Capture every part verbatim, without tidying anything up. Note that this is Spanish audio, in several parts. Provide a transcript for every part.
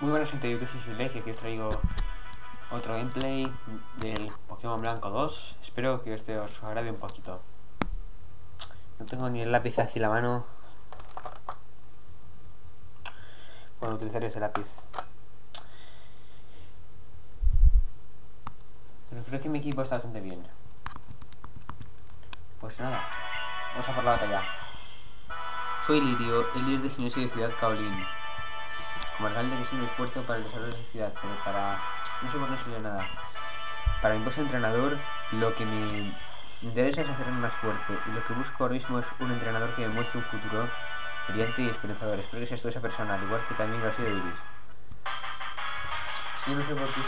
Muy buenas gente, yo soy Silvia, que os traigo otro gameplay del Pokémon Blanco dos. Espero que este os agrade un poquito. No tengo ni el lápiz hacia la mano. Bueno, utilizaré ese lápiz. Pero creo que mi equipo está bastante bien. Pues nada, vamos a por la batalla. Soy Lirio, el líder de gimnasio de Ciudad Caolín. Como alcalde que soy un esfuerzo para el desarrollo de la ciudad, pero para... no sé por qué no sirve nada. Para mi puesto de entrenador, lo que me interesa es hacerme más fuerte, y lo que busco ahora mismo es un entrenador que me muestre un futuro brillante y esperanzador. Espero que seas tú esa persona, al igual que también lo ha sido Iris. Sí, no sé por qué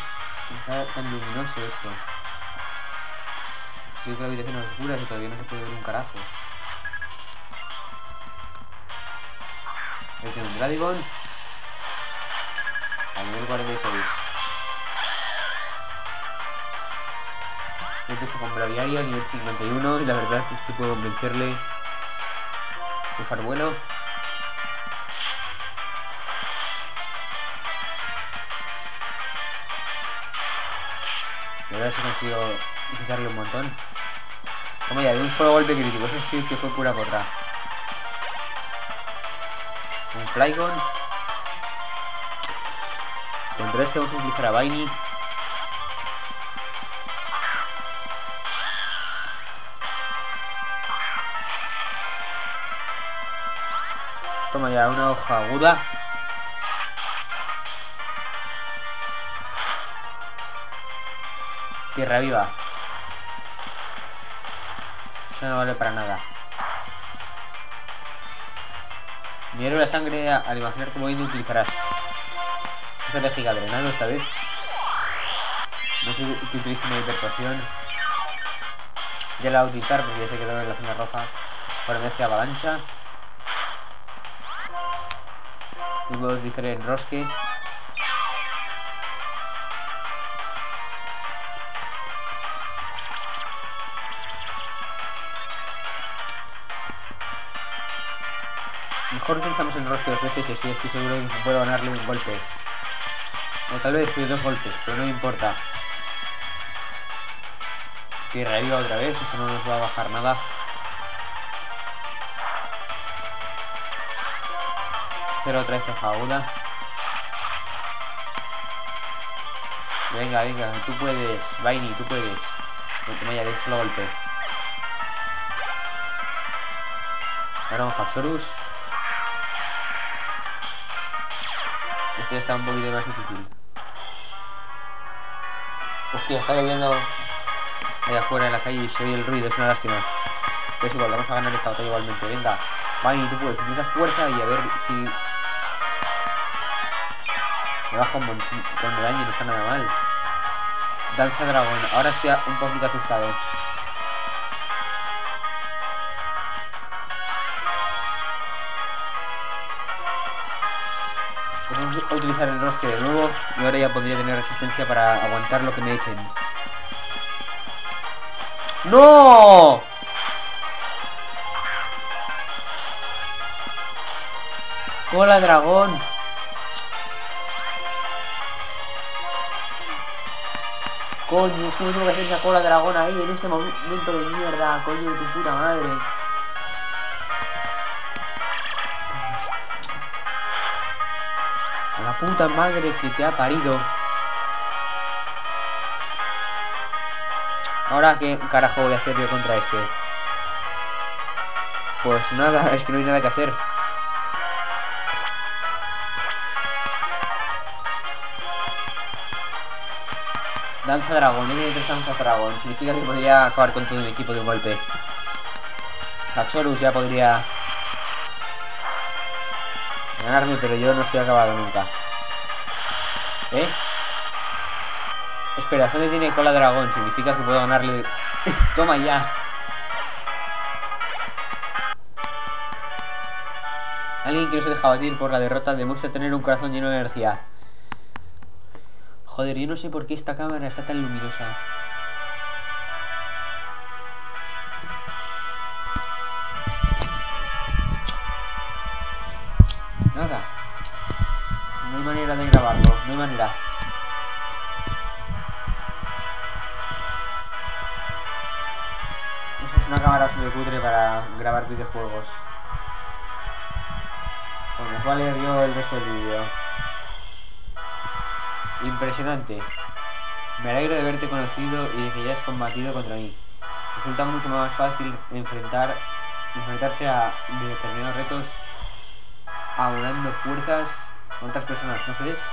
está tan luminoso esto. Estoy con la habitación oscura y todavía no se puede ver un carajo. Este es un Gladibon a nivel cuarenta y seis. Yo empiezo con Braviaria a nivel cincuenta y uno y la verdad es que puedo convencerle. Usar vuelo. Y ahora eso consigo quitarle un montón. Como ya, de un solo golpe crítico. Eso sí que fue pura porra. Un Flygon. Contra este vamos a utilizar a Vaini. Toma ya, una hoja aguda. Tierra viva. Eso no vale para nada. Me hierve la sangre al imaginar cómo Vaini utilizarás. Estratégica drenado esta vez. No sé que utilice una hiperpoción. Ya la voy a utilizar porque ya se quedó en la zona roja. Para mí hace avalancha. Y puedo utilizar el enrosque. Mejor utilizamos el enrosque dos veces y así estoy seguro de que puedo ganarle un golpe. O tal vez fue dos golpes, pero no me importa. Tierra viva otra vez, eso no nos va a bajar nada. Cero otra vez hoja aguda. Venga, venga, tú puedes, Vaini, tú puedes. No te vayas de un solo golpe. Ahora un Haxorus. Esto ya está un poquito más difícil. Hostia, está lloviendo allá afuera en la calle y se oye el ruido, es una lástima. Pero es igual, vamos a ganar esta batalla igualmente. Venga, Vaini, tú puedes, utiliza fuerza y a ver si... me baja un montón de daño, no está nada mal. Danza dragón, ahora estoy un poquito asustado. Vamos a utilizar el rosque de nuevo y ahora ya podría tener resistencia para aguantar lo que me echen. ¡No! ¡Hola, dragón! Coño, es que me tengo que hacer esa cola dragón ahí en este momento de mierda, coño de tu puta madre. La puta madre que te ha parido. Ahora qué carajo voy a hacer yo contra este. Pues nada, es que no hay nada que hacer. Danza dragón, he tenido tres danzas dragón. Significa que podría acabar con todo el equipo de un golpe. Haxorus ya podría ganarme, pero yo no estoy acabado nunca. ¿Eh? Espera, ¿dónde tiene cola dragón? Significa que puedo ganarle... Toma ya. Alguien que no se deja batir por la derrota demuestra tener un corazón lleno de energía. Joder, yo no sé por qué esta cámara está tan luminosa. Nada. No hay manera de grabarlo, no hay manera. Eso es una cámara súper cutre para grabar videojuegos. Bueno, os vale yo el de ese vídeo. Impresionante. Me alegro de verte conocido y de que ya has combatido contra mí. Resulta mucho más fácil enfrentar, enfrentarse a determinados retos aunando fuerzas con otras personas, ¿no crees?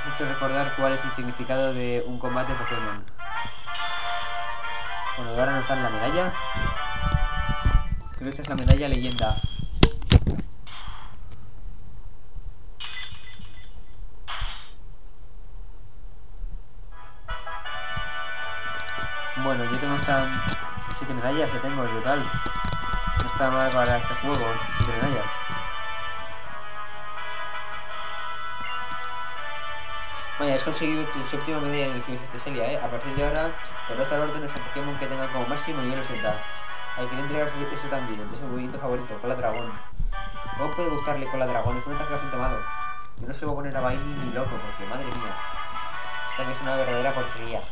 Has hecho recordar cuál es el significado de un combate Pokémon. Bueno, ahora nos dan la medalla. Creo que esta es la medalla leyenda. Bueno, yo tengo estas siete medallas, ya tengo en total. No está mal para este juego, siete medallas. Vaya, has conseguido tu séptima medalla en el gimnasio de Celia, ¿eh? A partir de ahora, podrás dar órdenes a Pokémon que tengan como máximo nivel ochenta. Hay que entregar eso también, es mi movimiento favorito, Cola Dragón. ¿Cómo puede gustarle Cola Dragón? Es un ataque bastante malo. Yo no se voy a poner a Vaini ni loco, porque madre mía. Esta es una verdadera porquería.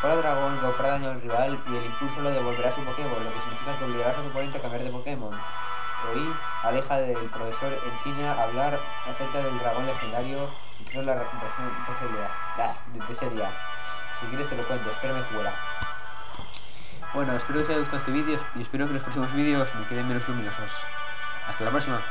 Cola Dragón le ofrece daño al rival y el impulso lo devolverá a su Pokémon, lo que significa que obligarás a tu oponente a cambiar de Pokémon. Hoy, aleja del profesor Encina a hablar acerca del dragón legendario y creo la representación de seria. Si quieres te lo cuento, espérame fuera. Bueno, espero que os haya gustado este vídeo y espero que los próximos vídeos me queden menos luminosos. Hasta la próxima.